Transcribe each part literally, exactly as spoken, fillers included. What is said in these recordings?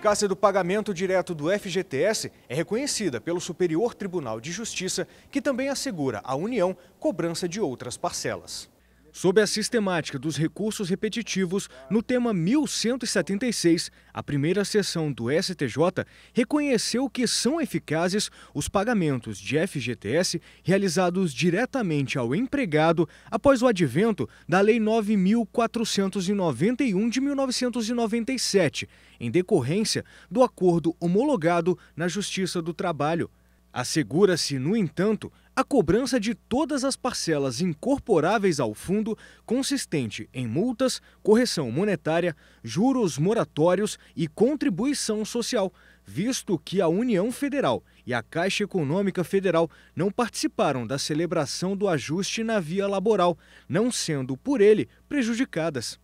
eficácia do pagamento direto do F G T S é reconhecida pelo Superior Tribunal de Justiça, que também assegura à União cobrança de outras parcelas. Sob a sistemática dos recursos repetitivos, no tema mil cento e setenta e seis, a primeira seção do S T J reconheceu que são eficazes os pagamentos de F G T S realizados diretamente ao empregado após o advento da Lei nove mil quatrocentos e noventa e um de mil novecentos e noventa e sete, em decorrência do acordo homologado na Justiça do Trabalho. Assegura-se, no entanto, a cobrança de todas as parcelas incorporáveis ao fundo, consistente em multas, correção monetária, juros moratórios e contribuição social, visto que a União Federal e a Caixa Econômica Federal não participaram da celebração do ajuste na via laboral, não sendo por ele prejudicadas.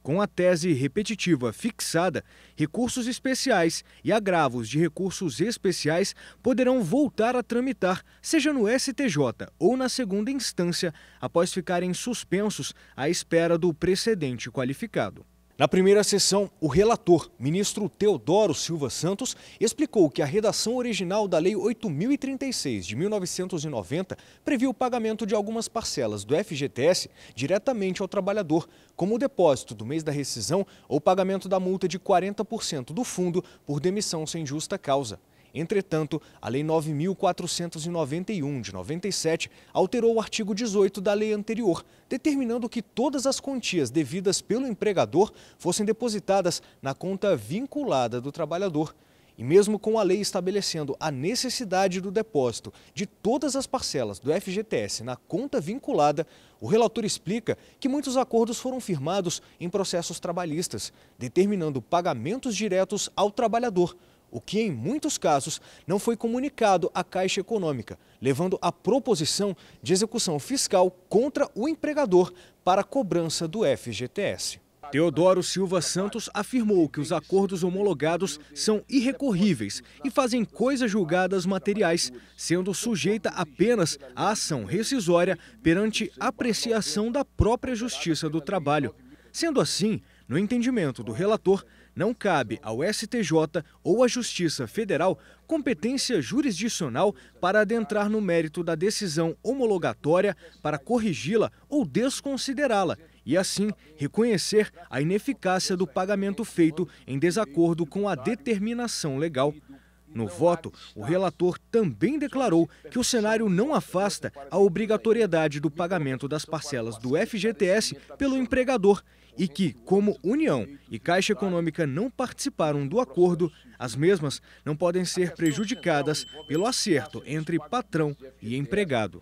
Com a tese repetitiva fixada, recursos especiais e agravos de recursos especiais poderão voltar a tramitar, seja no S T J ou na segunda instância, após ficarem suspensos à espera do precedente qualificado. Na primeira sessão, o relator, ministro Teodoro Silva Santos, explicou que a redação original da Lei oito mil e trinta e seis de mil novecentos e noventa previa o pagamento de algumas parcelas do F G T S diretamente ao trabalhador, como o depósito do mês da rescisão ou pagamento da multa de quarenta por cento do fundo por demissão sem justa causa. Entretanto, a Lei nove mil quatrocentos e noventa e um de noventa e sete alterou o artigo dezoito da lei anterior, determinando que todas as quantias devidas pelo empregador fossem depositadas na conta vinculada do trabalhador. E mesmo com a lei estabelecendo a necessidade do depósito de todas as parcelas do F G T S na conta vinculada, o relator explica que muitos acordos foram firmados em processos trabalhistas, determinando pagamentos diretos ao trabalhador, o que em muitos casos não foi comunicado à Caixa Econômica, levando à proposição de execução fiscal contra o empregador para a cobrança do F G T S. Teodoro Silva Santos afirmou que os acordos homologados são irrecorríveis e fazem coisas julgadas materiais, sendo sujeita apenas à ação rescisória perante apreciação da própria Justiça do Trabalho. Sendo assim, no entendimento do relator, não cabe ao S T J ou à Justiça Federal competência jurisdicional para adentrar no mérito da decisão homologatória para corrigi-la ou desconsiderá-la, e assim reconhecer a ineficácia do pagamento feito em desacordo com a determinação legal. No voto, o relator também declarou que o cenário não afasta a obrigatoriedade do pagamento das parcelas do F G T S pelo empregador e que, como União e Caixa Econômica não participaram do acordo, as mesmas não podem ser prejudicadas pelo acerto entre patrão e empregado.